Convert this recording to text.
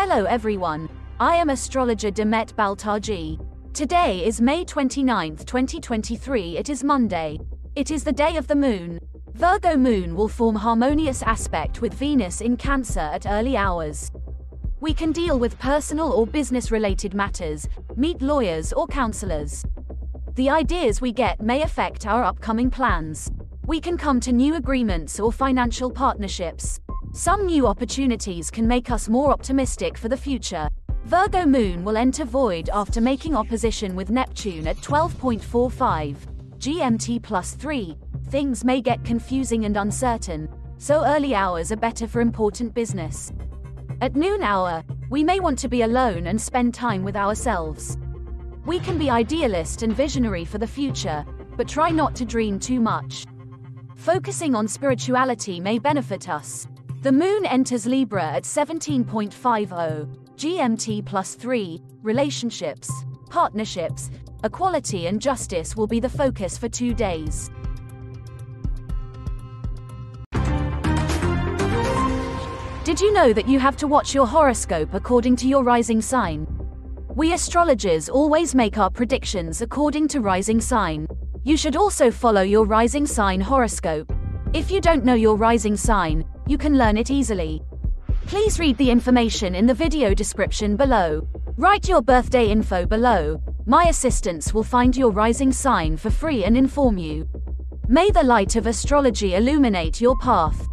Hello everyone, I am astrologer Demet Baltacı. Today is May 29, 2023, it is Monday. It is the day of the moon. Virgo moon will form harmonious aspect with Venus in Cancer at early hours. We can deal with personal or business-related matters, meet lawyers or counselors. The ideas we get may affect our upcoming plans. We can come to new agreements or financial partnerships. Some new opportunities can make us more optimistic for the future. Virgo moon will enter void after making opposition with Neptune at 12.45 GMT plus 3. Things may get confusing and uncertain, so early hours are better for important business. At noon hour, we may want to be alone and spend time with ourselves. We can be idealist and visionary for the future, but try not to dream too much. Focusing on spirituality may benefit us. The moon enters Libra at 17.50 GMT plus 3, relationships, partnerships, equality and justice will be the focus for 2 days. Did you know that you have to watch your horoscope according to your rising sign? We astrologers always make our predictions according to rising sign. You should also follow your rising sign horoscope. If you don't know your rising sign, you can learn it easily. Please read the information in the video description below. Write your birthday info below. My assistants will find your rising sign for free and inform you. May the light of astrology illuminate your path.